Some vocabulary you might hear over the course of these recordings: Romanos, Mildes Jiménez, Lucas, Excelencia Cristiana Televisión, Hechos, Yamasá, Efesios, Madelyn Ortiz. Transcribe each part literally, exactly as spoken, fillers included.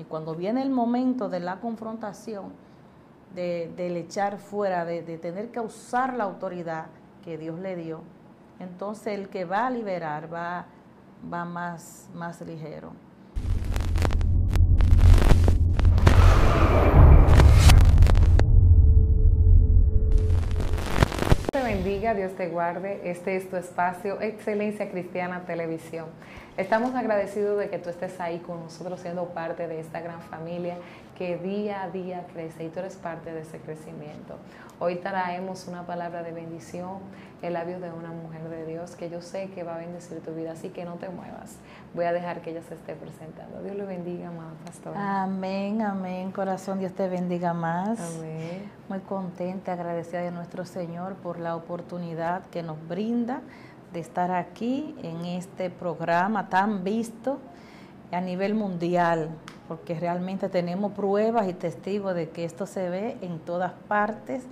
Y cuando viene el momento de la confrontación, de, del echar fuera, de, de tener que usar la autoridad que Dios le dio, entonces el que va a liberar va, va más, más ligero. Bendiga, Dios te guarde. Este es tu espacio, Excelencia Cristiana Televisión. Estamos agradecidos de que tú estés ahí con nosotros, siendo parte de esta gran familia que día a día crece, y tú eres parte de ese crecimiento. Hoy traemos una palabra de bendición, el labio de una mujer de Dios, que yo sé que va a bendecir tu vida, así que no te muevas. Voy a dejar que ella se esté presentando. Dios lo bendiga, amada pastora. Amén, amén. Corazón, Dios te bendiga más. Amén. Muy contenta, agradecida de nuestro Señor por la oportunidad que nos brinda de estar aquí en este programa tan visto a nivel mundial, porque realmente tenemos pruebas y testigos de que esto se ve en todas partes.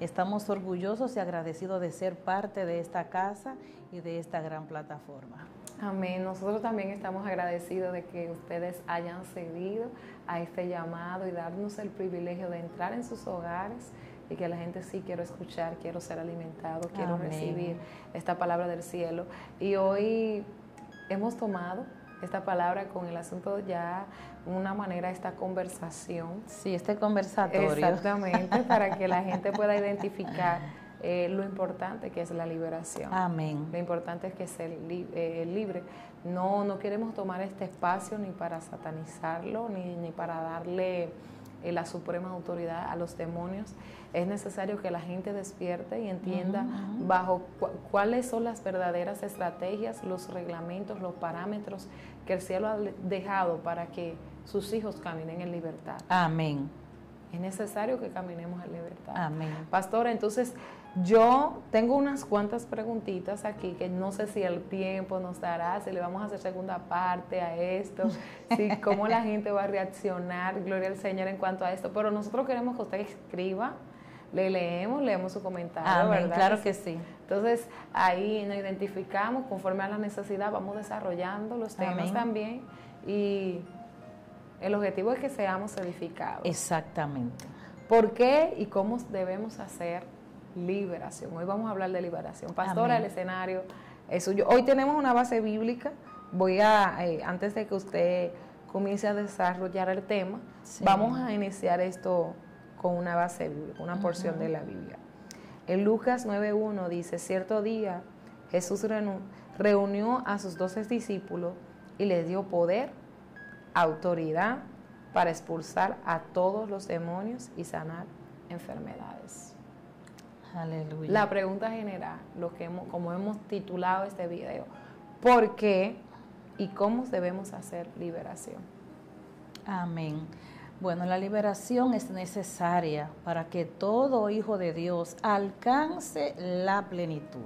Estamos orgullosos y agradecidos de ser parte de esta casa y de esta gran plataforma. Amén. Nosotros también estamos agradecidos de que ustedes hayan cedido a este llamado y darnos el privilegio de entrar en sus hogares, y que la gente sí quiero escuchar, quiero ser alimentado, quiero Amén. Recibir esta palabra del cielo. Y hoy hemos tomado esta palabra con el asunto ya, una manera, esta conversación. Sí, este conversatorio. Exactamente, para que la gente pueda identificar eh, lo importante que es la liberación. Amén. Lo importante es que sea li eh, libre. No, no queremos tomar este espacio ni para satanizarlo, ni, ni para darle la suprema autoridad a los demonios. Es necesario que la gente despierte y entienda uh-huh. bajo cu cuáles son las verdaderas estrategias, los reglamentos, los parámetros que el cielo ha dejado para que sus hijos caminen en libertad. Amén. Es necesario que caminemos en libertad. Amén. Pastora, entonces yo tengo unas cuantas preguntitas aquí que no sé si el tiempo nos dará, si le vamos a hacer segunda parte a esto, si cómo la gente va a reaccionar, gloria al Señor, en cuanto a esto. Pero nosotros queremos que usted escriba, le leemos, leemos su comentario, Amén, ¿verdad? Claro que sí. Entonces ahí nos identificamos, conforme a la necesidad vamos desarrollando los temas Amén. También, y el objetivo es que seamos edificados. Exactamente. ¿Por qué y cómo debemos hacer liberación? Hoy vamos a hablar de liberación. Pastora, Amén. El escenario es suyo. Hoy tenemos una base bíblica. Voy a, eh, antes de que usted comience a desarrollar el tema, sí. vamos a iniciar esto con una base bíblica, una porción uh-huh. de la Biblia. En Lucas nueve uno dice, cierto día Jesús reunió a sus doce discípulos y les dio poder, autoridad para expulsar a todos los demonios y sanar enfermedades. Aleluya. La pregunta general, lo que hemos, como hemos titulado este video, ¿por qué y cómo debemos hacer liberación? Amén. Bueno, la liberación es necesaria para que todo hijo de Dios alcance la plenitud.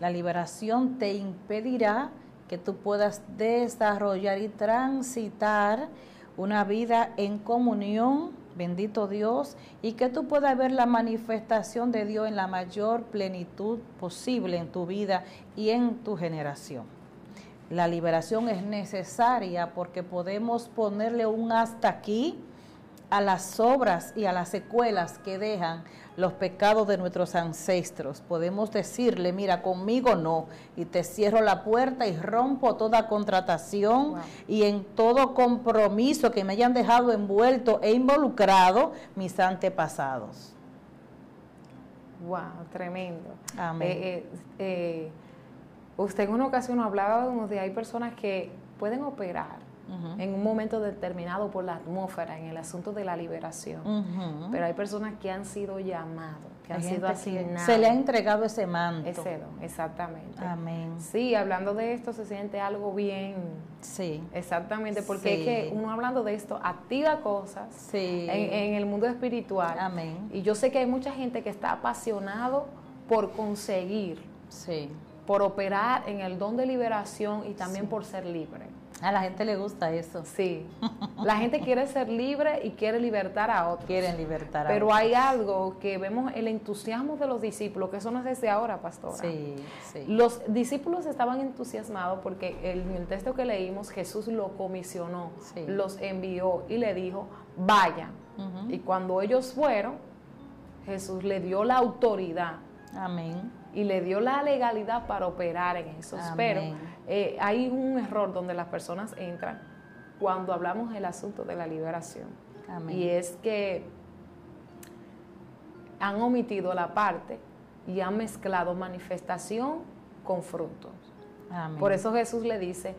La liberación te impedirá que tú puedas desarrollar y transitar una vida en comunión, bendito Dios, y que tú puedas ver la manifestación de Dios en la mayor plenitud posible en tu vida y en tu generación. La liberación es necesaria porque podemos ponerle un hasta aquí a las obras y a las secuelas que dejan los pecados de nuestros ancestros. Podemos decirle, mira, conmigo no, y te cierro la puerta y rompo toda contratación wow. y en todo compromiso que me hayan dejado envuelto e involucrado mis antepasados. Wow, tremendo. Amén. Eh, eh, eh, usted en una ocasión hablaba donde hay personas que pueden operar Uh-huh. en un momento determinado por la atmósfera, en el asunto de la liberación. Uh-huh. Pero hay personas que han sido llamados, que hay han sido asignadas. Se le ha entregado ese manto. Ese don, exactamente. Amén. Sí, hablando de esto se siente algo bien. Sí. Exactamente, porque sí. es que uno hablando de esto activa cosas sí. en, en el mundo espiritual. Amén. Y yo sé que hay mucha gente que está apasionado por conseguir, sí. por operar en el don de liberación y también sí. por ser libre. A la gente le gusta eso. Sí. La gente quiere ser libre y quiere libertar a otros. Quieren libertar a Pero otros. Hay algo que vemos, el entusiasmo de los discípulos, que eso no es desde ahora, pastora. Sí, sí. Los discípulos estaban entusiasmados porque en el, el texto que leímos, Jesús lo comisionó, sí. los envió y le dijo, vayan. Uh-huh. Y cuando ellos fueron, Jesús le dio la autoridad. Amén. Y le dio la legalidad para operar en eso. Amén. Pero eh, hay un error donde las personas entran cuando hablamos del asunto de la liberación. Amén. Y es que han omitido la parte y han mezclado manifestación con frutos. Amén. Por eso Jesús le dice,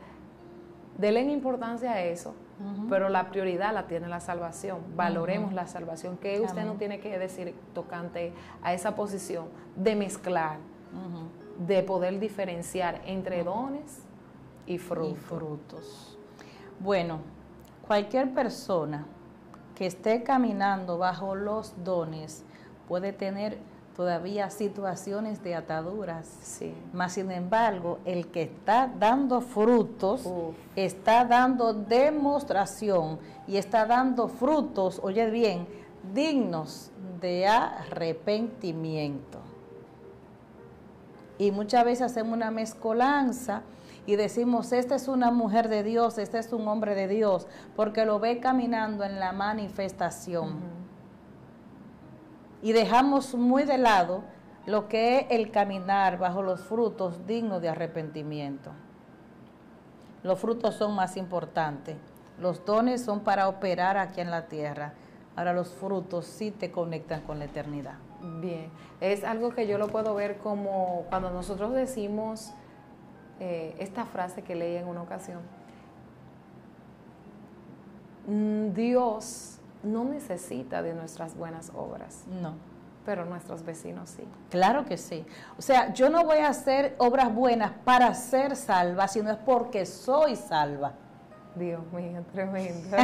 denle importancia a eso, uh-huh. pero la prioridad la tiene la salvación. Valoremos uh-huh. la salvación. Que usted Amén. No tiene que decir tocante a esa posición de mezclar, uh-huh. de poder diferenciar entre dones y frutos. Y frutos. Bueno, cualquier persona que esté caminando bajo los dones puede tener todavía situaciones de ataduras, sí. mas sin embargo, el que está dando frutos, Uf. está dando demostración y está dando frutos, oye bien, dignos de arrepentimiento. Y muchas veces hacemos una mezcolanza y decimos, esta es una mujer de Dios, este es un hombre de Dios, porque lo ve caminando en la manifestación. Uh-huh. Y dejamos muy de lado lo que es el caminar bajo los frutos dignos de arrepentimiento. Los frutos son más importantes. Los dones son para operar aquí en la tierra. Ahora los frutos sí te conectan con la eternidad. Bien, es algo que yo lo puedo ver como cuando nosotros decimos eh, esta frase que leí en una ocasión. Dios no necesita de nuestras buenas obras. No. Pero nuestros vecinos sí. Claro que sí. O sea, yo no voy a hacer obras buenas para ser salva, sino es porque soy salva. Dios mío, tremendo.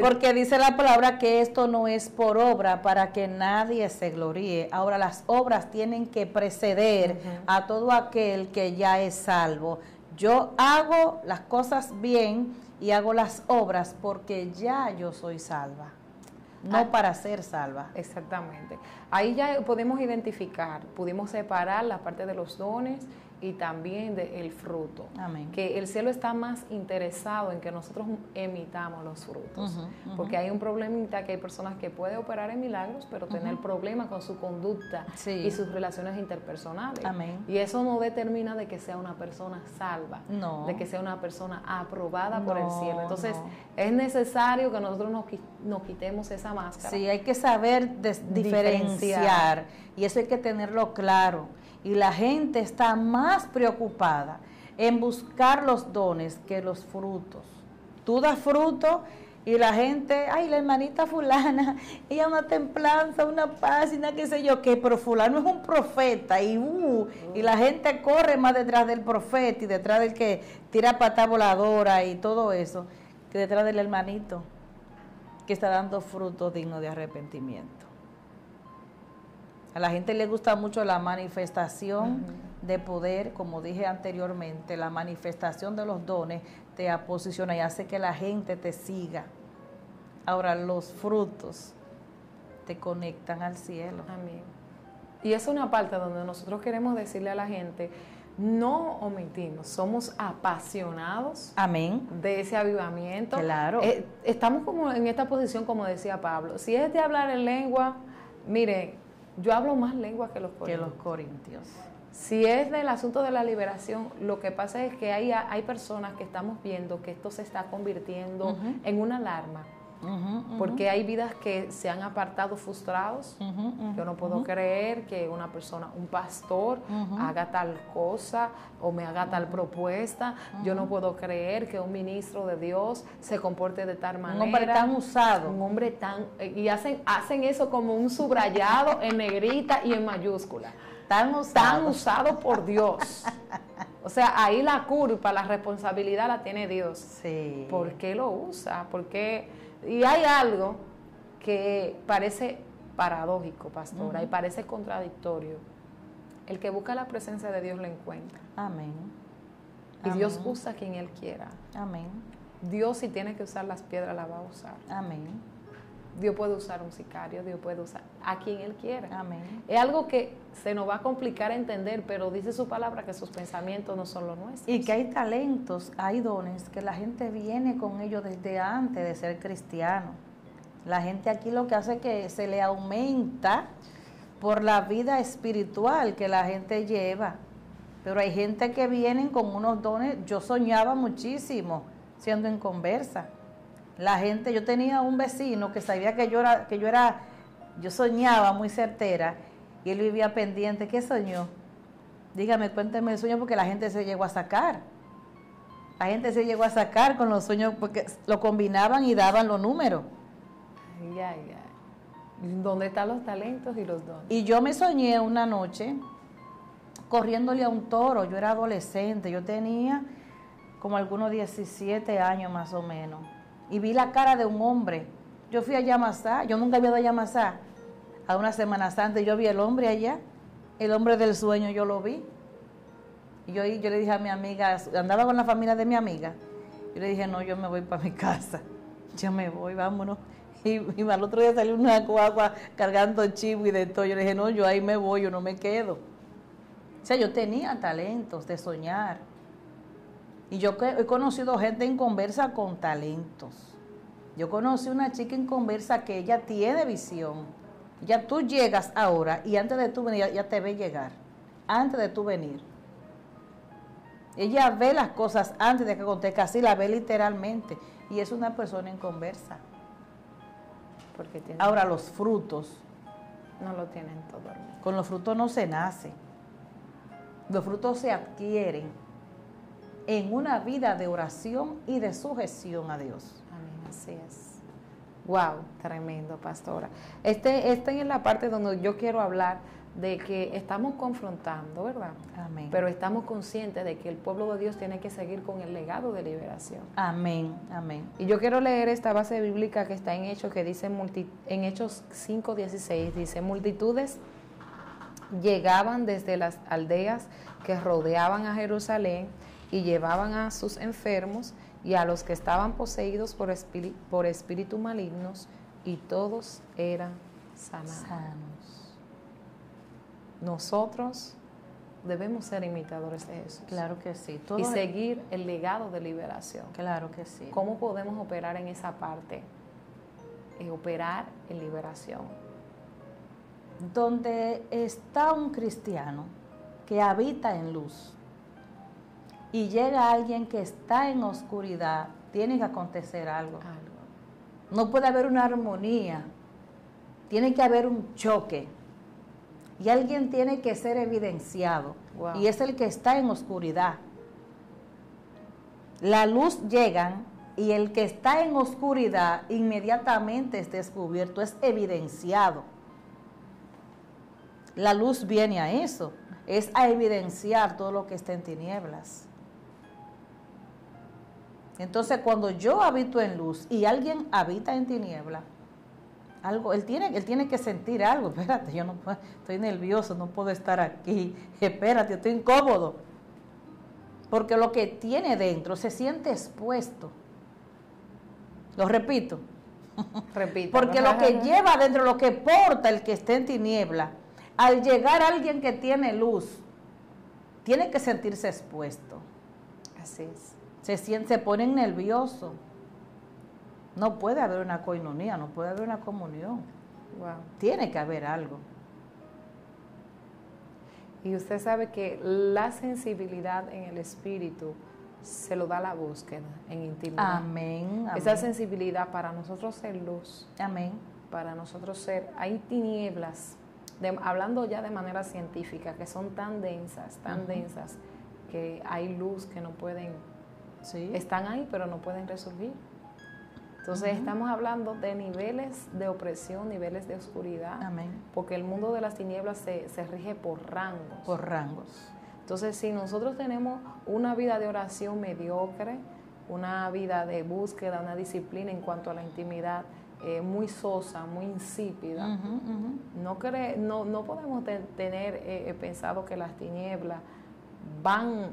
Porque dice la palabra que esto no es por obra para que nadie se gloríe. Ahora las obras tienen que preceder uh-huh. a todo aquel que ya es salvo. Yo hago las cosas bien y hago las obras porque ya yo soy salva, no ah, para ser salva. Exactamente. Ahí ya podemos identificar, pudimos separar la parte de los dones y también del fruto. Amén. Que el cielo está más interesado en que nosotros emitamos los frutos. Uh-huh, uh-huh. Porque hay un problemita que hay personas que pueden operar en milagros, pero uh-huh. tener problemas con su conducta sí. y sus relaciones interpersonales. Amén. Y eso no determina de que sea una persona salva, no. de que sea una persona aprobada no, por el cielo. Entonces, no. es necesario que nosotros nos, nos quitemos esa máscara. Sí, hay que saber diferenciar. diferenciar. Y eso hay que tenerlo claro. Y la gente está más preocupada en buscar los dones que los frutos. Tú das fruto y la gente, ay, la hermanita fulana, ella una templanza, una paz, y una qué sé yo, que pero fulano es un profeta, y, uh, y la gente corre más detrás del profeta y detrás del que tira pata voladora y todo eso, que detrás del hermanito que está dando frutos dignos de arrepentimiento. A la gente le gusta mucho la manifestación uh-huh. de poder, como dije anteriormente, la manifestación de los dones te posiciona y hace que la gente te siga. Ahora los frutos te conectan al cielo. Amén. Y es una parte donde nosotros queremos decirle a la gente, no omitimos, somos apasionados Amén. De ese avivamiento. Claro. Eh, estamos como en esta posición, como decía Pablo, si es de hablar en lengua, miren, yo hablo más lengua que los corintios. Que los corintios. Si es del asunto de la liberación, lo que pasa es que hay, hay personas que estamos viendo que esto se está convirtiendo uh-huh. en una alarma. Uh-huh, uh-huh. Porque hay vidas que se han apartado frustrados. Uh-huh, uh-huh, yo no puedo uh-huh. creer que una persona, un pastor, uh-huh. haga tal cosa o me haga uh-huh. tal propuesta. Uh-huh. Yo no puedo creer que un ministro de Dios se comporte de tal manera. Un hombre tan usado. Un hombre tan... Y hacen, hacen eso como un subrayado en negrita y en mayúscula. Tan usado. Tan usado por Dios. O sea, ahí la culpa, la responsabilidad la tiene Dios. Sí. ¿Por qué lo usa? ¿Por qué...? Y hay algo que parece paradójico, pastora, uh-huh. y parece contradictorio. El que busca la presencia de Dios lo encuentra. Amén. Y amén. Dios usa a quien Él quiera. Amén. Dios, si tiene que usar las piedras, la va a usar. Amén. Dios puede usar un sicario, Dios puede usar a quien Él quiera. Amén. Es algo que se nos va a complicar entender, pero dice su palabra que sus pensamientos no son los nuestros. Y que hay talentos, hay dones, que la gente viene con ellos desde antes de ser cristiano. La gente aquí lo que hace es que se le aumenta por la vida espiritual que la gente lleva. Pero hay gente que vienen con unos dones. Yo soñaba muchísimo siendo en conversa. La gente, yo tenía un vecino que sabía que yo era, que yo era, yo soñaba muy certera, y él vivía pendiente. ¿Qué soñó? Dígame, cuénteme el sueño, porque la gente se llegó a sacar. La gente se llegó a sacar con los sueños, porque lo combinaban y daban los números. Ya, ya. ¿Dónde están los talentos y los dones? Y yo me soñé una noche corriéndole a un toro. Yo era adolescente, yo tenía como algunos diecisiete años más o menos. Y vi la cara de un hombre. Yo fui a Yamasá, yo nunca había ido a Yamasá. A una semana santa yo vi el hombre allá, el hombre del sueño, yo lo vi. Y yo, yo le dije a mi amiga, andaba con la familia de mi amiga, yo le dije, no, yo me voy para mi casa, yo me voy, vámonos. Y, y al otro día salió una guagua cargando chivo y de todo. Yo le dije, no, yo ahí me voy, yo no me quedo. O sea, yo tenía talentos de soñar. Y yo he conocido gente en conversa con talentos. Yo conocí una chica en conversa que ella tiene visión. Ya tú llegas ahora y antes de tú venir, ya, ya te ve llegar. Antes de tú venir. Ella ve las cosas antes de que acontezca, así la ve literalmente. Y es una persona en conversa. Porque tiene ahora los frutos. No lo tienen todo. Con los frutos no se nace. Los frutos se adquieren en una vida de oración y de sujeción a Dios. Amén, así es. Wow, tremendo, pastora. Este, esta es la parte donde yo quiero hablar de que estamos confrontando, ¿verdad? Amén. Pero estamos conscientes de que el pueblo de Dios tiene que seguir con el legado de liberación. Amén, amén. Y yo quiero leer esta base bíblica que está en Hechos, que dice, multi, en Hechos cinco dieciséis, dice, multitudes llegaban desde las aldeas que rodeaban a Jerusalén y llevaban a sus enfermos y a los que estaban poseídos por, espíritu, por espíritus malignos, y todos eran sanados. Sanos. Nosotros debemos ser imitadores de Jesús. Claro que sí. Todos y seguir el legado de liberación. Claro que sí. ¿Cómo podemos operar en esa parte? Es operar en liberación. Donde está un cristiano que habita en luz, y llega alguien que está en oscuridad, tiene que acontecer algo. algo. No puede haber una armonía, tiene que haber un choque. Y alguien tiene que ser evidenciado. Wow. Y es el que está en oscuridad. La luz llega y el que está en oscuridad inmediatamente es descubierto, es evidenciado. La luz viene a eso, es a evidenciar todo lo que está en tinieblas. Entonces, cuando yo habito en luz y alguien habita en tiniebla, algo, él tiene, él tiene que sentir algo. Espérate, yo no puedo, estoy nervioso, no puedo estar aquí. Espérate, estoy incómodo. Porque lo que tiene dentro se siente expuesto. Lo repito. Repito. Porque lo que lleva dentro, lo que porta el que esté en tiniebla, al llegar alguien que tiene luz, tiene que sentirse expuesto. Así es. Se, siente, se ponen nerviosos. No puede haber una coinonía, no puede haber una comunión. Wow. Tiene que haber algo. Y usted sabe que la sensibilidad en el espíritu se lo da la búsqueda en intimidad. Amén, amén. Esa sensibilidad para nosotros ser luz. Amén. Para nosotros ser, hay tinieblas, de, hablando ya de manera científica, que son tan densas, tan uh-huh. densas, que hay luz que no pueden... Sí. Están ahí, pero no pueden resurgir. Entonces, uh-huh. estamos hablando de niveles de opresión, niveles de oscuridad. Amén. Porque el mundo de las tinieblas se, se rige por rangos. Por rangos. Entonces, si nosotros tenemos una vida de oración mediocre, una vida de búsqueda, una disciplina en cuanto a la intimidad, Eh, muy sosa, muy insípida, uh-huh, uh-huh. No, cre- no, no podemos te- tener eh, pensado que las tinieblas van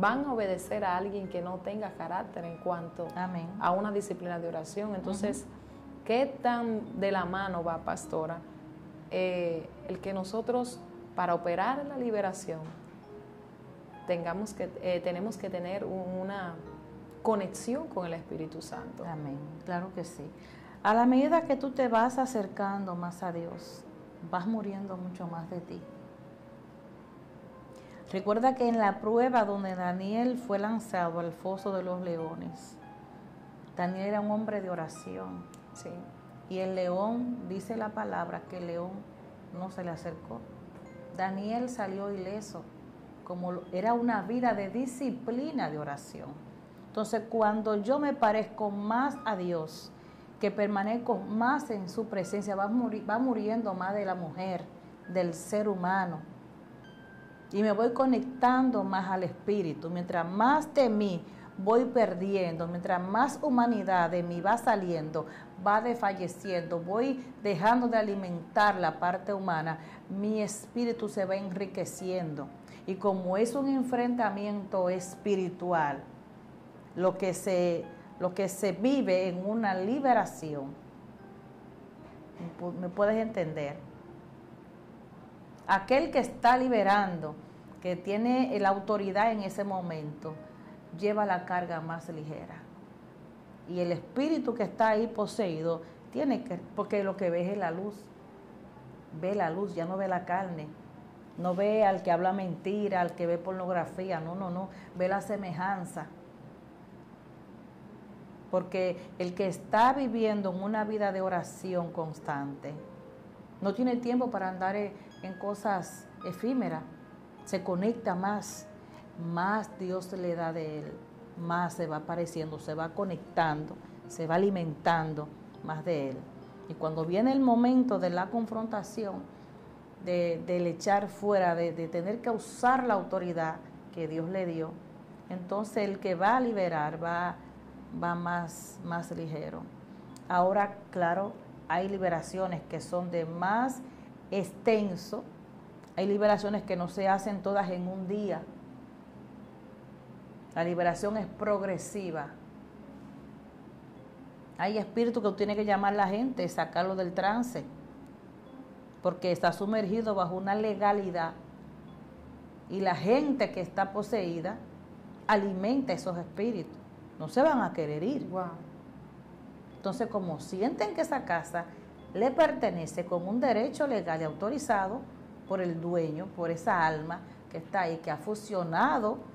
van a obedecer a alguien que no tenga carácter en cuanto Amén. A una disciplina de oración. Entonces, uh-huh. ¿qué tan de la mano va, pastora? Eh, el que nosotros, para operar la liberación, tengamos que, eh, tenemos que tener una conexión con el Espíritu Santo. Amén, claro que sí. A la medida que tú te vas acercando más a Dios, vas muriendo mucho más de ti. Recuerda que en la prueba donde Daniel fue lanzado al foso de los leones, Daniel era un hombre de oración. Sí. Y el león, dice la palabra, que el león no se le acercó. Daniel salió ileso, como era una vida de disciplina de oración. Entonces, cuando yo me parezco más a Dios, que permanezco más en su presencia, va, muri- va muriendo más de la mujer, del ser humano. Y me voy conectando más al Espíritu. Mientras más de mí voy perdiendo, mientras más humanidad de mí va saliendo, va desfalleciendo, voy dejando de alimentar la parte humana, mi espíritu se va enriqueciendo. Y como es un enfrentamiento espiritual, lo que se, lo que se vive en una liberación, ¿me puedes entender? Aquel que está liberando, que tiene la autoridad en ese momento, lleva la carga más ligera. Y el espíritu que está ahí poseído, tiene que, porque lo que ve es la luz. Ve la luz, ya no ve la carne. No ve al que habla mentira, al que ve pornografía, no, no, no. Ve la semejanza. Porque el que está viviendo en una vida de oración constante, no tiene tiempo para andar en cosas efímeras. Se conecta más. Más Dios le da de él. Más se va apareciendo, se va conectando, se va alimentando más de él. Y cuando viene el momento de la confrontación, de, del echar fuera, de, de tener que usar la autoridad que Dios le dio, entonces el que va a liberar va, va más, más ligero. Ahora, claro, hay liberaciones que son de más extenso, hay liberaciones que no se hacen todas en un día. La liberación es progresiva. Hay espíritu que tiene que llamar a la gente, sacarlo del trance, porque está sumergido bajo una legalidad y la gente que está poseída alimenta esos espíritus. No se van a querer ir. Wow. Entonces, como sienten que esa casa le pertenece con un derecho legal y autorizado por el dueño, por esa alma que está ahí, que ha fusionado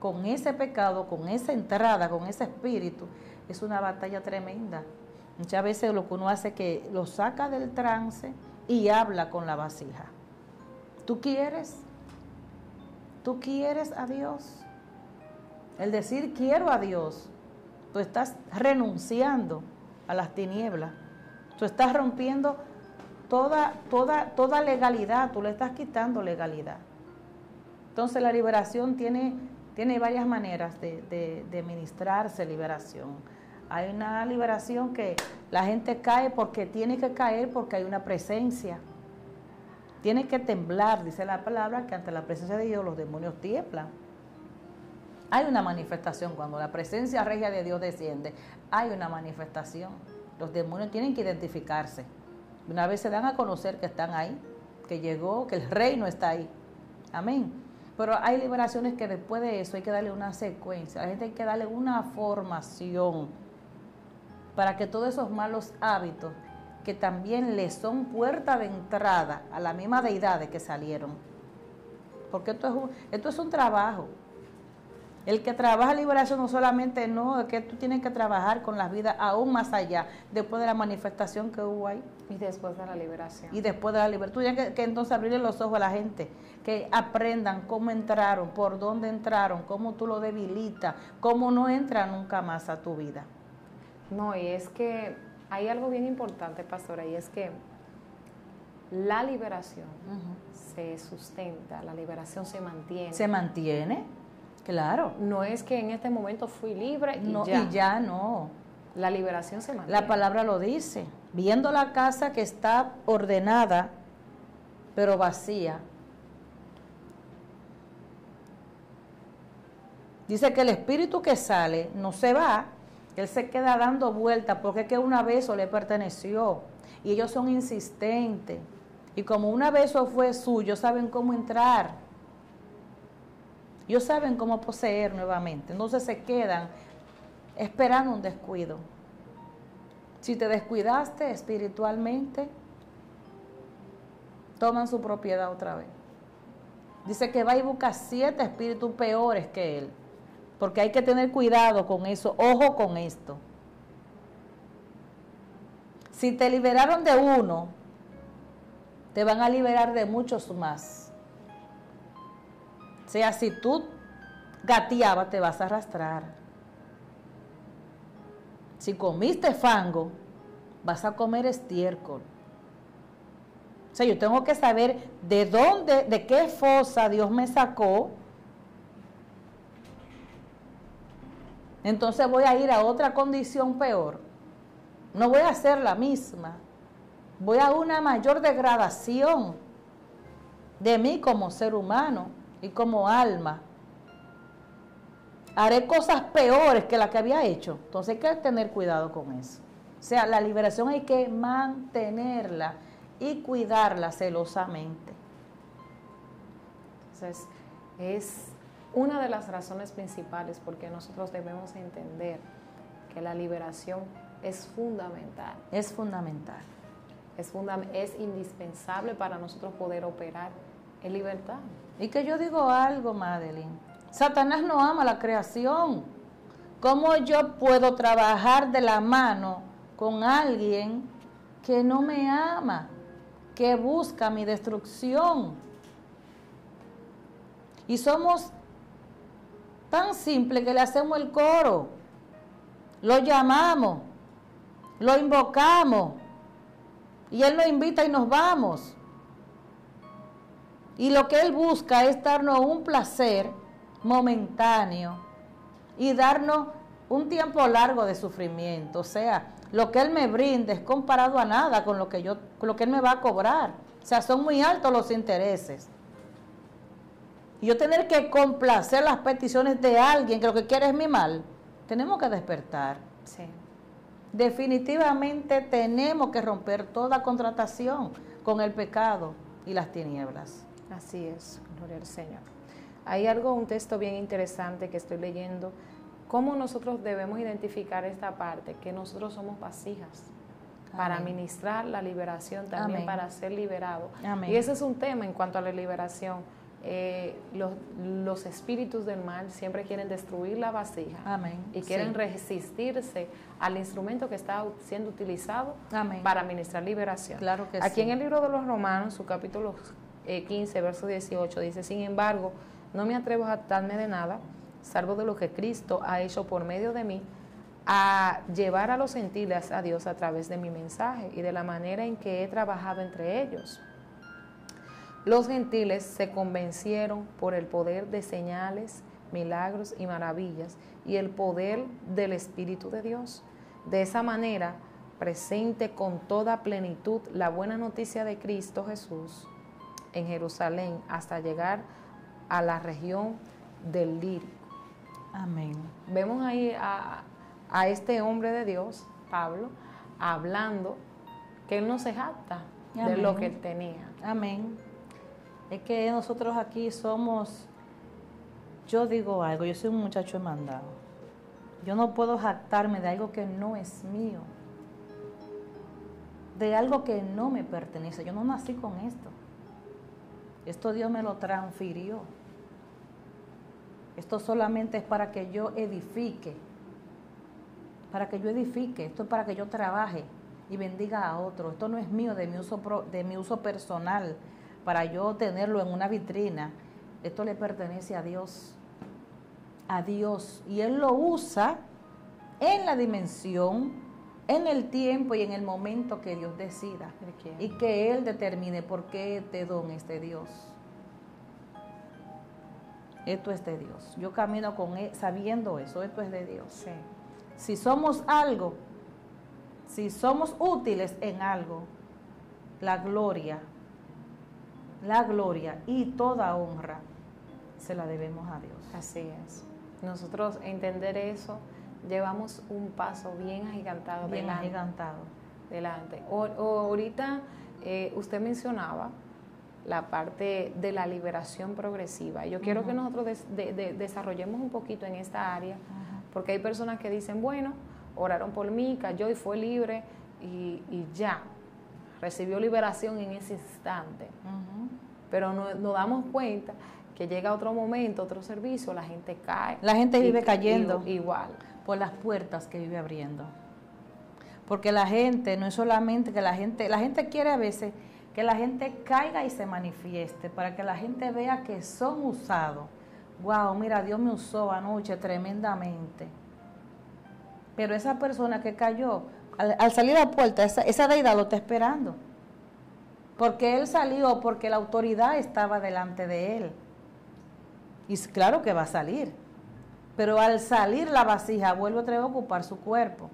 con ese pecado, con esa entrada, con ese espíritu, es una batalla tremenda. Muchas veces lo que uno hace es que lo saca del trance y habla con la vasija. ¿Tú quieres? ¿Tú quieres a Dios? El decir quiero a Dios, tú estás renunciando a las tinieblas, tú estás rompiendo toda, toda, toda legalidad, tú le estás quitando legalidad. Entonces la liberación tiene, tiene varias maneras de, de, de ministrarse liberación. Hay una liberación que la gente cae porque tiene que caer, porque hay una presencia. Tiene que temblar, dice la palabra, que ante la presencia de Dios los demonios tiemblan. Hay una manifestación, cuando la presencia regia de Dios desciende, hay una manifestación. Los demonios tienen que identificarse. Una vez se dan a conocer que están ahí, que llegó, que el reino está ahí. Amén. Pero hay liberaciones que después de eso hay que darle una secuencia. A la gente hay que darle una formación para que todos esos malos hábitos, que también les son puerta de entrada a la misma deidad de que salieron. Porque esto es un, esto es un trabajo. El que trabaja liberación no solamente no, es que tú tienes que trabajar con las vidas aún más allá, después de la manifestación que hubo ahí. Y después de la liberación. Y después de la liberación. Tú tienes que, que entonces abrirle los ojos a la gente, que aprendan cómo entraron, por dónde entraron, cómo tú lo debilitas, cómo no entra nunca más a tu vida. No, y es que hay algo bien importante, pastora, y es que la liberación uh-huh. se sustenta, la liberación se mantiene. ¿Se mantiene? Claro. No es que en este momento fui libre y no, ya. Y ya no. La liberación se mantiene. La palabra lo dice. Viendo la casa que está ordenada, pero vacía. Dice que el espíritu que sale no se va, él se queda dando vueltas porque es que una vez eso le perteneció y ellos son insistentes. Y como una vez eso fue suyo, saben cómo entrar. Ellos saben cómo poseer nuevamente. Entonces se quedan esperando un descuido. Si te descuidaste espiritualmente, toman su propiedad otra vez. Dice que va y busca siete espíritus peores que él. Porque hay que tener cuidado con eso. Ojo con esto. Si te liberaron de uno, te van a liberar de muchos más. O sea, si tú gateabas, te vas a arrastrar. Si comiste fango, vas a comer estiércol. O sea, yo tengo que saber de dónde, de qué fosa Dios me sacó. Entonces voy a ir a otra condición peor. No voy a hacer la misma. Voy a una mayor degradación de mí como ser humano y como alma. Haré cosas peores que las que había hecho. Entonces hay que tener cuidado con eso. O sea, la liberación hay que mantenerla y cuidarla celosamente. Entonces, es una de las razones principales porque nosotros debemos entender que la liberación es fundamental. Es fundamental. Es, fundam- es indispensable para nosotros poder operar en libertad. Y que yo digo algo, Madelyn. Satanás no ama la creación. ¿Cómo yo puedo trabajar de la mano con alguien que no me ama, que busca mi destrucción? Y somos tan simples que le hacemos el coro. Lo llamamos, lo invocamos. Y Él nos invita y nos vamos. Y lo que Él busca es darnos un placer momentáneo y darnos un tiempo largo de sufrimiento. O sea, lo que Él me brinda es comparado a nada con lo que yo, con lo que Él me va a cobrar. O sea, son muy altos los intereses. Y yo tener que complacer las peticiones de alguien que lo que quiere es mi mal. Tenemos que despertar. Sí. Definitivamente tenemos que romper toda contratación con el pecado y las tinieblas. Así es, gloria al Señor. Hay algo, un texto bien interesante que estoy leyendo. ¿Cómo nosotros debemos identificar esta parte? Que nosotros somos vasijas. Amén. Para ministrar la liberación, también Amén. Para ser liberado. Amén. Y ese es un tema en cuanto a la liberación. Eh, los, los espíritus del mal siempre quieren destruir la vasija. Amén. Y quieren sí. resistirse al instrumento que está siendo utilizado Amén. Para ministrar liberación. Claro que Aquí sí. en el libro de los Romanos, su capítulo quince, verso dieciocho, dice: sin embargo, no me atrevo a jactarme de nada, salvo de lo que Cristo ha hecho por medio de mí, a llevar a los gentiles a Dios a través de mi mensaje y de la manera en que he trabajado entre ellos. Los gentiles se convencieron por el poder de señales, milagros y maravillas y el poder del Espíritu de Dios. De esa manera, presente con toda plenitud la buena noticia de Cristo Jesús en Jerusalén hasta llegar a la región del Lírico. Amén. Vemos ahí a, a este hombre de Dios, Pablo, hablando que él no se jacta de lo que él tenía. Amén. Es que nosotros aquí somos, yo digo algo, yo soy un muchacho demandado. Yo no puedo jactarme de algo que no es mío, de algo que no me pertenece. Yo no nací con esto. Esto Dios me lo transfirió. Esto solamente es para que yo edifique, para que yo edifique, esto es para que yo trabaje y bendiga a otros. Esto no es mío, de mi uso, pro, de mi uso personal. Para yo tenerlo en una vitrina, esto le pertenece a Dios, a Dios. Y Él lo usa en la dimensión, en el tiempo y en el momento que Dios decida. Y que Él determine por qué este don es de Dios. Esto es de Dios. Yo camino con él sabiendo eso, esto es de Dios. Sí. Si somos algo, si somos útiles en algo, la gloria... La gloria y toda honra se la debemos a Dios. Así es. Nosotros entender eso, llevamos un paso bien agigantado, bien delante, agigantado. delante. O, o ahorita eh, usted mencionaba la parte de la liberación progresiva. Yo uh-huh. quiero que nosotros des, de, de, desarrollemos un poquito en esta área, uh-huh. porque hay personas que dicen, bueno, oraron por mí, cayó y fue libre y, y ya, recibió liberación en ese instante. Uh-huh. Pero no, no damos cuenta que llega otro momento, otro servicio, la gente cae. La gente vive cayendo. Igual. Por las puertas que vive abriendo. Porque la gente, no es solamente que la gente, la gente quiere a veces que la gente caiga y se manifieste, para que la gente vea que son usados. Wow, mira, Dios me usó anoche tremendamente. Pero esa persona que cayó, al, al salir a la puerta, esa, esa deidad lo está esperando. Porque él salió, porque la autoridad estaba delante de él. Y claro que va a salir, pero al salir la vasija vuelve otra vez a ocupar su cuerpo.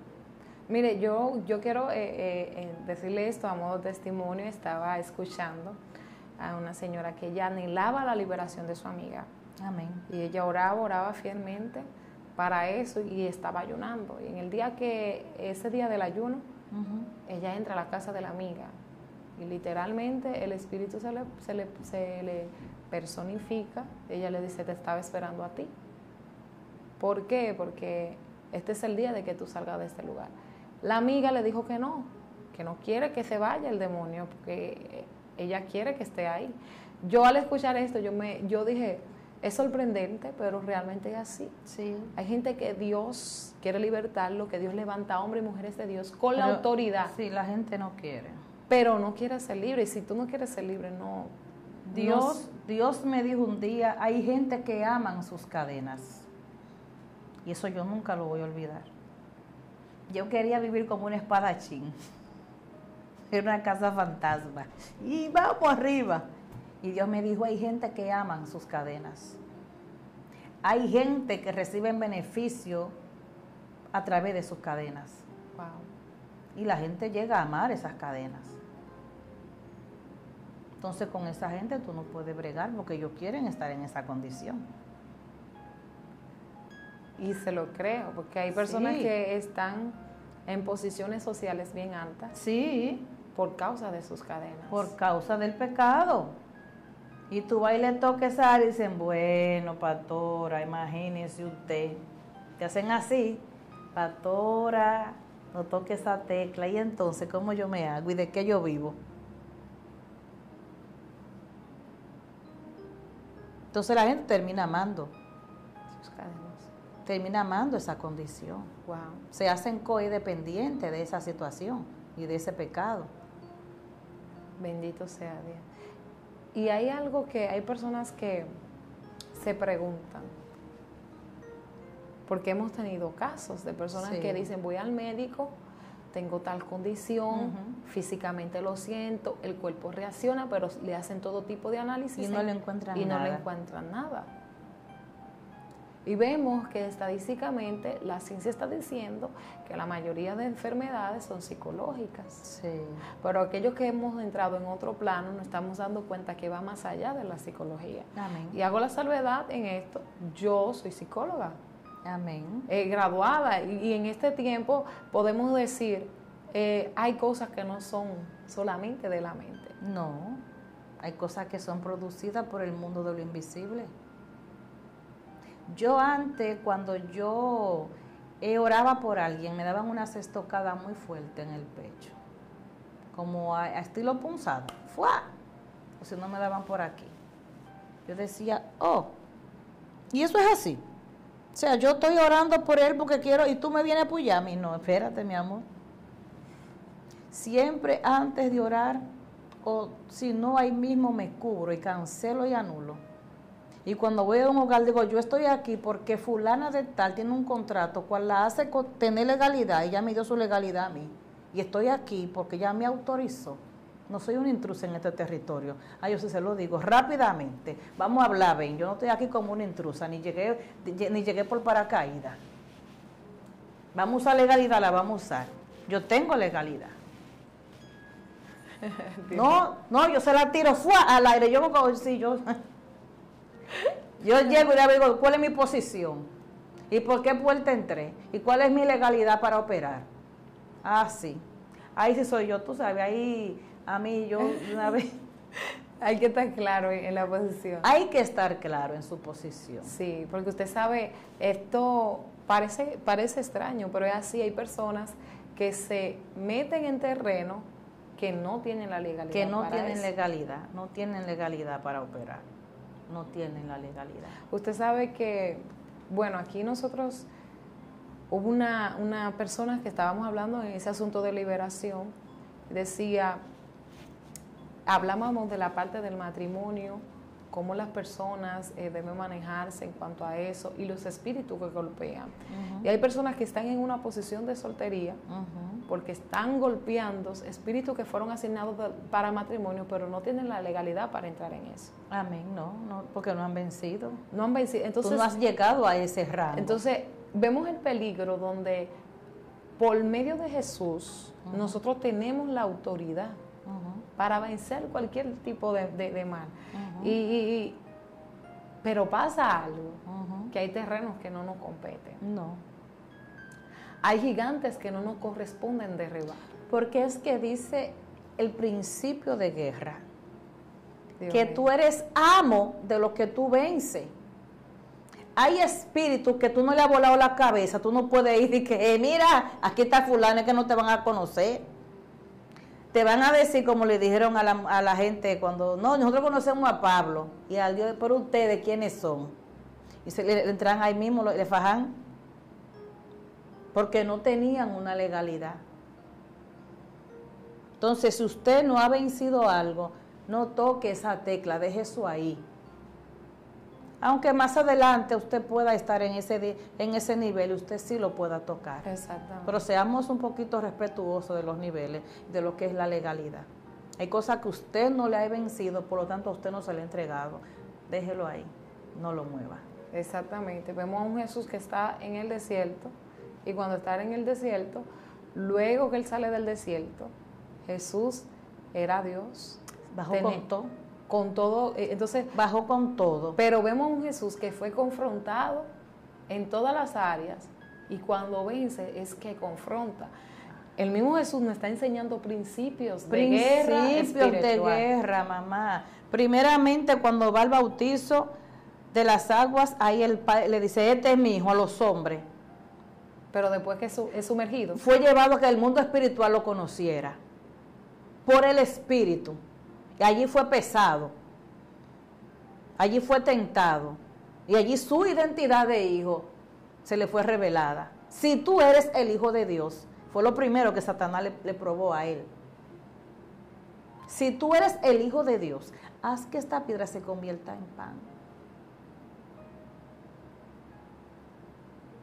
Mire, yo, yo quiero eh, eh, decirle esto a modo de testimonio. Estaba escuchando a una señora que ella anhelaba la liberación de su amiga. Amén. Y ella oraba, oraba fielmente para eso y estaba ayunando. Y en el día que, ese día del ayuno, uh-huh. ella entra a la casa de la amiga. Y literalmente el Espíritu se le, se, le, se le personifica. Ella le dice, te estaba esperando a ti. ¿Por qué? Porque este es el día de que tú salgas de este lugar. La amiga le dijo que no, que no quiere que se vaya el demonio, porque ella quiere que esté ahí. Yo al escuchar esto, yo, me, yo dije, es sorprendente, pero realmente es así. Sí. Hay gente que Dios quiere libertarlo, que Dios levanta a hombres y mujeres de Dios con pero, la autoridad. Sí, la gente no quiere. Pero no quiere ser libre, y si tú no quieres ser libre, no. Dios, Dios me dijo un día, hay gente que aman sus cadenas, y eso yo nunca lo voy a olvidar. Yo quería vivir como un espadachín, en una casa fantasma, y vamos arriba. Y Dios me dijo, hay gente que aman sus cadenas, hay gente que recibe beneficio a través de sus cadenas. Wow. Y la gente llega a amar esas cadenas. Entonces con esa gente tú no puedes bregar, porque ellos quieren estar en esa condición. Y se lo creo, porque hay personas sí. que están en posiciones sociales bien altas. Sí. Por causa de sus cadenas. Por causa del pecado. Y tú vas y le tocas a alguien y dicen, bueno, pastora, imagínese usted. Te hacen así, pastora, no toque esa tecla. Y entonces, ¿cómo yo me hago y de qué yo vivo? Entonces la gente termina amando. Sus cadenas. Termina amando esa condición. Wow. Se hacen codependientes de esa situación y de ese pecado. Bendito sea Dios. Y hay algo que hay personas que se preguntan. Porque hemos tenido casos de personas sí. que dicen, voy al médico, tengo tal condición, uh-huh. físicamente lo siento, el cuerpo reacciona, pero le hacen todo tipo de análisis y no le encuentran y nada. No le encuentran nada. Y vemos que estadísticamente la ciencia está diciendo que la mayoría de enfermedades son psicológicas. Sí. Pero aquellos que hemos entrado en otro plano nos estamos dando cuenta que va más allá de la psicología. Amén. Y hago la salvedad en esto, yo soy psicóloga. Amén. Eh, graduada, y, y en este tiempo podemos decir eh, hay cosas que no son solamente de la mente. No, hay cosas que son producidas por el mundo de lo invisible. Yo antes, cuando yo eh, oraba por alguien, me daban unas estocadas muy fuertes en el pecho, como a, a estilo punzado. ¡Fua! O si no me daban por aquí, yo decía, oh, y eso es así. O sea, yo estoy orando por él porque quiero, y tú me vienes a apoyar. No, espérate, mi amor. Siempre antes de orar, o si no, ahí mismo me cubro y cancelo y anulo. Y cuando voy a un hogar, digo, yo estoy aquí porque fulana de tal tiene un contrato, cual la hace tener legalidad, ella me dio su legalidad a mí. Y estoy aquí porque ella me autorizó. No soy un intruso en este territorio. Ah, yo sí se lo digo rápidamente. Vamos a hablar, ven. Yo no estoy aquí como una intrusa, ni llegué, ni llegué por paracaídas. Vamos a usar legalidad, la vamos a usar. Yo tengo legalidad. No, no, yo se la tiro ¡fua! Al aire. Yo, sí, yo, yo llego y le digo, ¿cuál es mi posición? ¿Y por qué puerta entré? ¿Y cuál es mi legalidad para operar? Ah, sí. Ahí sí soy yo, tú sabes, ahí a mí yo una vez... Hay que estar claro en la posición. Hay que estar claro en su posición. Sí, porque usted sabe, esto parece, parece extraño, pero es así, hay personas que se meten en terreno que no tienen la legalidad. Que no tienen legalidad, no tienen legalidad para operar, no tienen la legalidad. Usted sabe que, bueno, aquí nosotros, hubo una, una persona que estábamos hablando en ese asunto de liberación, decía, hablábamos de la parte del matrimonio, cómo las personas eh, deben manejarse en cuanto a eso y los espíritus que golpean. Uh-huh. Y hay personas que están en una posición de soltería uh-huh. porque están golpeando espíritus que fueron asignados de, para matrimonio, pero no tienen la legalidad para entrar en eso. Amén, no, no, porque no han vencido. No han vencido. Entonces, tú no has llegado a ese rango. Entonces, vemos el peligro donde por medio de Jesús uh-huh. nosotros tenemos la autoridad uh-huh. para vencer cualquier tipo de, de, de mal. Uh-huh. Y, y, pero pasa algo, uh-huh. que hay terrenos que no nos competen. No. Hay gigantes que no nos corresponden derribar. Porque es que dice el principio de guerra, Dios que mío. Tú eres amo de lo que tú vences. Hay espíritus que tú no le has volado la cabeza, tú no puedes ir y que, eh, mira, aquí está fulano que no te van a conocer. Te van a decir, como le dijeron a la, a la gente cuando, no, nosotros conocemos a Pablo y al Dios, pero ustedes, ¿quiénes son? Y se le, le entran ahí mismo, le, le fajan, porque no tenían una legalidad. Entonces, si usted no ha vencido algo, no toque esa tecla, deje eso ahí. Aunque más adelante usted pueda estar en ese, en ese nivel y usted sí lo pueda tocar. Exactamente. Pero seamos un poquito respetuosos de los niveles, de lo que es la legalidad. Hay cosas que usted no le ha vencido, por lo tanto a usted no se le ha entregado. Déjelo ahí, no lo mueva. Exactamente. Vemos a un Jesús que está en el desierto y cuando está en el desierto, luego que él sale del desierto, Jesús era Dios. Bajo conto. Con todo, entonces bajó con todo. Pero vemos un Jesús que fue confrontado en todas las áreas y cuando vence es que confronta. El mismo Jesús nos está enseñando principios, principios de guerra. Principios de guerra, mamá. Primeramente, cuando va al bautizo de las aguas, ahí el padre le dice: este es mi hijo, a los hombres. Pero después que es sumergido, fue llevado a que el mundo espiritual lo conociera por el Espíritu. Y allí fue pesado, allí fue tentado, y allí su identidad de hijo se le fue revelada. Si tú eres el hijo de Dios, fue lo primero que Satanás le, le probó a él. Si tú eres el hijo de Dios, haz que esta piedra se convierta en pan.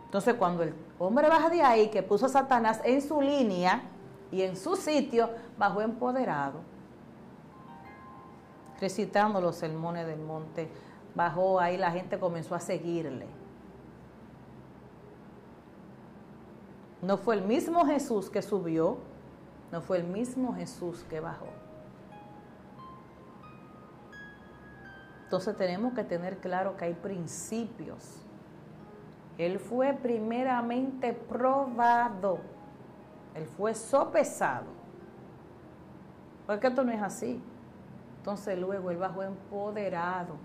Entonces, cuando el hombre baja de ahí, que puso a Satanás en su línea y en su sitio, bajó empoderado. Recitando los sermones del monte, bajó ahí, la gente comenzó a seguirle. No fue el mismo Jesús que subió, no fue el mismo Jesús que bajó. Entonces tenemos que tener claro que hay principios. Él fue primeramente probado, él fue sopesado. Porque esto no es así. Entonces luego él bajó empoderado,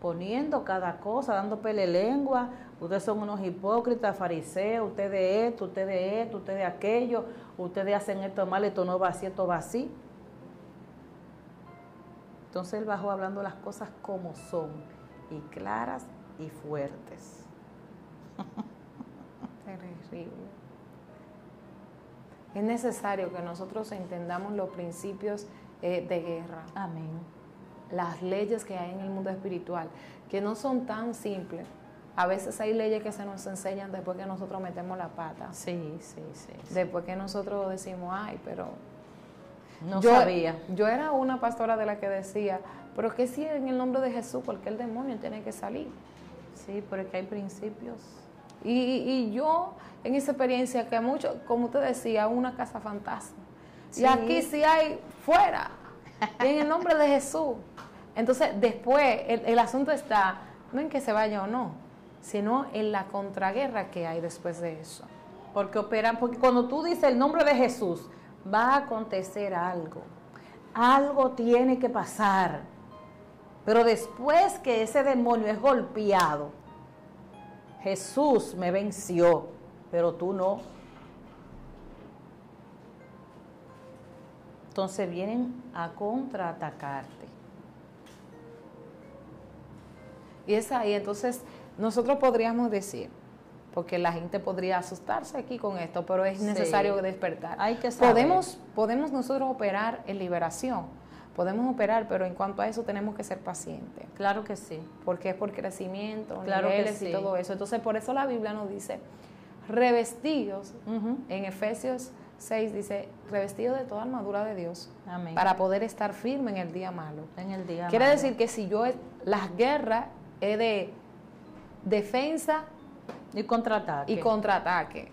poniendo cada cosa, dando pele lengua. Ustedes son unos hipócritas, fariseos, ustedes esto, ustedes esto, ustedes aquello, ustedes hacen esto mal, esto no va así, esto va así. Entonces él bajó hablando las cosas como son, y claras y fuertes. Terrible. Es necesario que nosotros entendamos los principios Eh, de guerra. Amén. Las leyes que hay en el mundo espiritual, que no son tan simples. A veces hay leyes que se nos enseñan después que nosotros metemos la pata. Sí, sí, sí. sí. Después que nosotros decimos, ay, pero... No yo, sabía. Yo era una pastora de la que decía, pero que si en el nombre de Jesús cualquier demonio tiene que salir. Sí, pero es que hay principios. Y, y yo, en esa experiencia que mucho, como usted decía, una casa fantasma. Sí. Y aquí sí hay fuera, y en el nombre de Jesús. Entonces, después, el, el asunto está, no en que se vaya o no, sino en la contraguerra que hay después de eso. Porque operan, porque cuando tú dices el nombre de Jesús, va a acontecer algo. Algo tiene que pasar. Pero después que ese demonio es golpeado, Jesús me venció, pero tú no. Entonces vienen a contraatacarte. Y es ahí, entonces, nosotros podríamos decir, porque la gente podría asustarse aquí con esto, pero es necesario sí. despertar. Hay que saber. Podemos, podemos nosotros operar en liberación, podemos operar, pero en cuanto a eso tenemos que ser pacientes. Claro que sí. Porque es por crecimiento, claro niveles que sí. y todo eso. Entonces, por eso la Biblia nos dice, revestidos, uh-huh. en Efesios seis dice, revestidos de toda armadura de Dios. Amén. Para poder estar firme en el día malo. En el día Quiere malo. decir que si yo, las guerras es de defensa y contraataque. Y contraataque.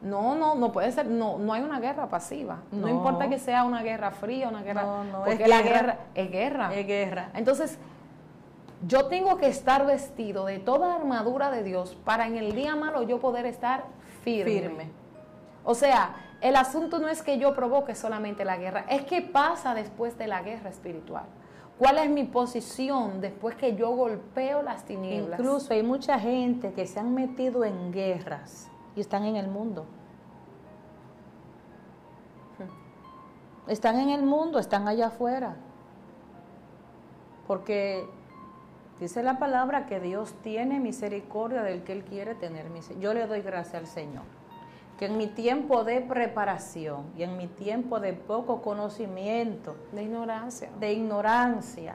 No, no, no puede ser, no, no hay una guerra pasiva. No, no importa que sea una guerra fría, una guerra. No, no, porque es la guerra, guerra es guerra. Es guerra. Entonces, yo tengo que estar vestido de toda armadura de Dios para en el día malo yo poder estar firme. firme. O sea, el asunto no es que yo provoque solamente la guerra, es que pasa después de la guerra espiritual. ¿Cuál es mi posición después que yo golpeo las tinieblas? Incluso hay mucha gente que se han metido en guerras y están en el mundo. Están en el mundo, están allá afuera. Porque dice la palabra que Dios tiene misericordia del que Él quiere tener misericordia. Yo le doy gracias al Señor, que en mi tiempo de preparación y en mi tiempo de poco conocimiento, de ignorancia, de ignorancia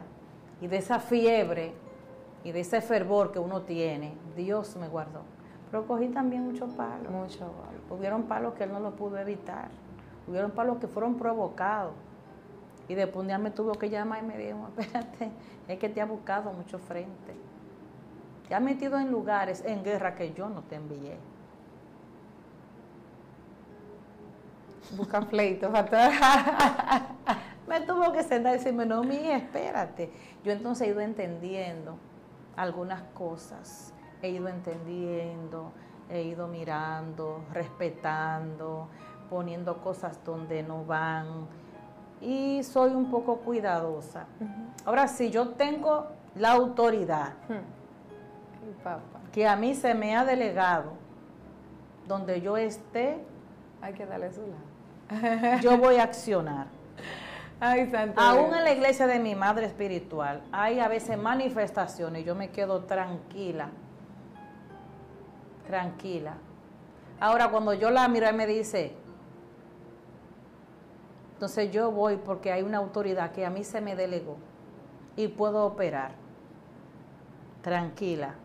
y de esa fiebre y de ese fervor que uno tiene, Dios me guardó. Pero cogí también muchos palos. Muchos palos. Hubieron palos que él no los pudo evitar. Hubieron palos que fueron provocados. Y después un día me tuvo que llamar y me dijo, espérate, es que te ha buscado mucho frente. Te ha metido en lugares, en guerra que yo no te envié. Buscan pleitos para atrás. Me tuvo que sentar y decirme, no, mía, espérate. Yo entonces he ido entendiendo algunas cosas. He ido entendiendo, he ido mirando, respetando, poniendo cosas donde no van. Y soy un poco cuidadosa. Uh-huh. Ahora, si yo tengo la autoridad uh-huh. Ay, papá. que a mí se me ha delegado, donde yo esté, hay que darle su lado. Yo voy a accionar. Ay, santo Aún Dios. En la iglesia de mi madre espiritual hay a veces manifestaciones. Yo me quedo tranquila. Tranquila. Ahora, cuando yo la miro, él me dice. Entonces yo voy porque hay una autoridad que a mí se me delegó. Y puedo operar. Tranquila.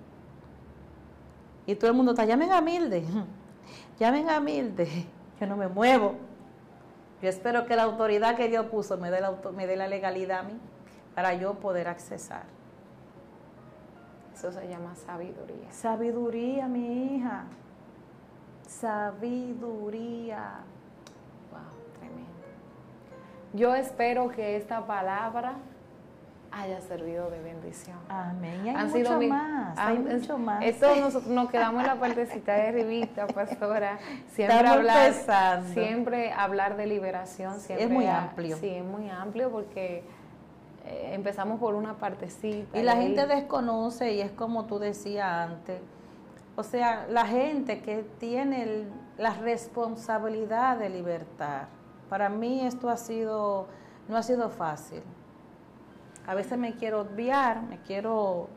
Y todo el mundo está, llamen a Mildes. Llamen a Mildes. Yo no me muevo. Yo espero que la autoridad que Dios puso me dé la, me dé la legalidad a mí para yo poder accesar. Eso se llama sabiduría. Sabiduría, mi hija. Sabiduría. Wow, tremendo. Yo espero que esta palabra haya servido de bendición. Amén. Y hay Han mucho más, hay mucho más. Esto nosotros nos quedamos en la partecita de arribita, pastora. Siempre Estamos hablar, empezando. siempre hablar de liberación, siempre es muy amplio. Sí, es muy amplio porque eh, empezamos por una partecita. Y la ahí. gente desconoce y es como tú decías antes. O sea, la gente que tiene el, la responsabilidad de libertar. Para mí esto ha sido, no ha sido fácil. A veces me quiero obviar, me quiero,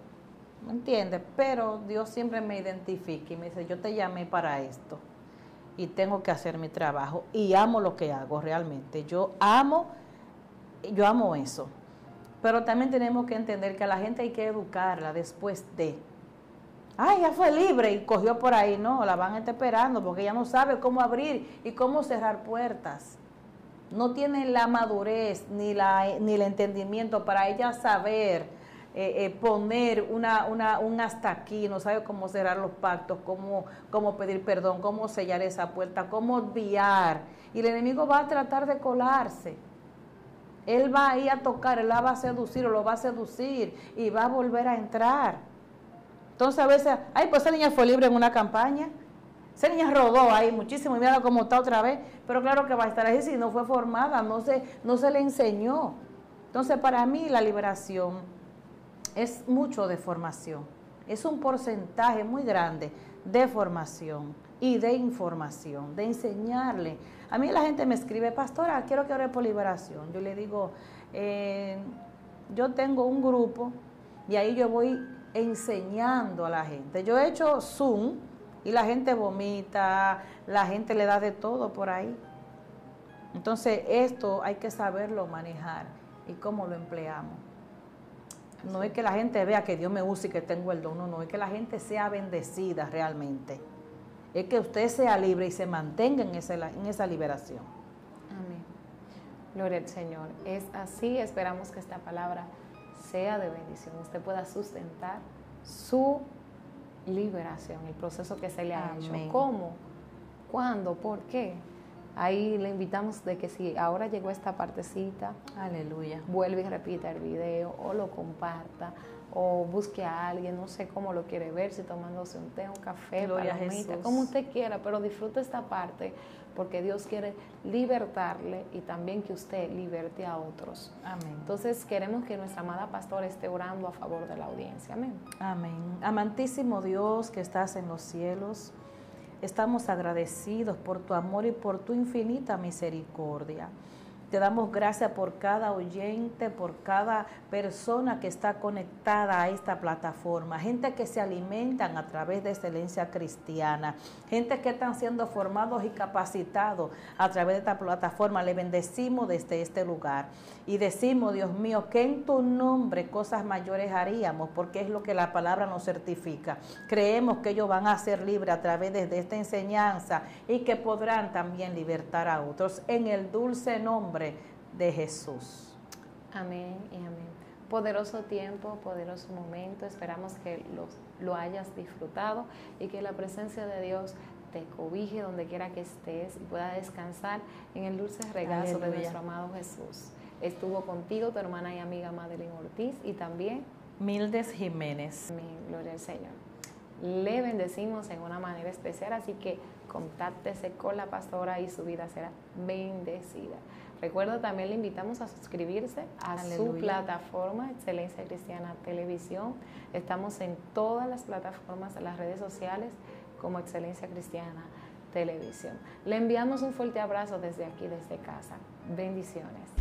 ¿me entiendes? Pero Dios siempre me identifica y me dice, yo te llamé para esto y tengo que hacer mi trabajo y amo lo que hago realmente. Yo amo, yo amo eso. Pero también tenemos que entender que a la gente hay que educarla después de, ay, ya fue libre y cogió por ahí, no, la van a estar esperando porque ella no sabe cómo abrir y cómo cerrar puertas. No tiene la madurez ni, la, ni el entendimiento para ella saber eh, eh, poner una, una, un hasta aquí, no sabe cómo cerrar los pactos, cómo, cómo pedir perdón, cómo sellar esa puerta, cómo obviar. Y el enemigo va a tratar de colarse. Él va a ir a tocar, él la va a seducir o lo va a seducir y va a volver a entrar. Entonces a veces, ay, pues esa niña fue libre en una campaña, esa niña rodó ahí muchísimo y mira cómo está otra vez, pero claro que va a estar ahí si no fue formada, no se, no se le enseñó. Entonces para mí la liberación es mucho de formación, es un porcentaje muy grande de formación y de información, de enseñarle. A mí la gente me escribe, pastora, quiero que ore por liberación. Yo le digo, eh, yo tengo un grupo y ahí yo voy enseñando a la gente. Yo he hecho Zoom y la gente vomita, la gente le da de todo por ahí. Entonces esto hay que saberlo manejar y cómo lo empleamos. No es que la gente vea que Dios me use y que tengo el don, no, no, es que la gente sea bendecida realmente. Es que usted sea libre y se mantenga en esa, en esa liberación. Amén. Gloria al Señor. Es así, esperamos que esta palabra sea de bendición. Usted pueda sustentar su liberación, el proceso que se le ha Amén. hecho. ¿Cómo? ¿Cuándo? ¿Por qué? Ahí le invitamos de que si ahora llegó esta partecita, aleluya, vuelve y repita el video o lo comparta o busque a alguien, no sé cómo lo quiere ver, si tomándose un té, un café, palomita, como usted quiera, pero disfrute esta parte porque Dios quiere libertarle y también que usted liberte a otros. Amén. Entonces queremos que nuestra amada pastora esté orando a favor de la audiencia. Amén. Amén. Amantísimo Dios que estás en los cielos, estamos agradecidos por tu amor y por tu infinita misericordia. Te damos gracias por cada oyente, por cada persona que está conectada a esta plataforma, gente que se alimentan a través de Excelencia Cristiana, gente que están siendo formados y capacitados a través de esta plataforma. Le bendecimos desde este lugar y decimos, Dios mío, que en tu nombre cosas mayores haríamos, porque es lo que la palabra nos certifica. Creemos que ellos van a ser libres a través de esta enseñanza y que podrán también libertar a otros en el dulce nombre de Jesús. Amén y amén. Poderoso tiempo, poderoso momento. Esperamos que los, lo hayas disfrutado y que la presencia de Dios te cobije donde quiera que estés y puedas descansar en el dulce regazo Aleluya. de nuestro amado Jesús. Estuvo contigo tu hermana y amiga Madelyn Ortiz y también Mildes Jiménez. Amén, gloria al Señor. Le bendecimos en una manera especial, así que contáctese con la pastora y su vida será bendecida. Recuerda, también le invitamos a suscribirse a Aleluya. su plataforma, Excelencia Cristiana Televisión. Estamos en todas las plataformas, en las redes sociales, como Excelencia Cristiana Televisión. Le enviamos un fuerte abrazo desde aquí, desde casa. Bendiciones.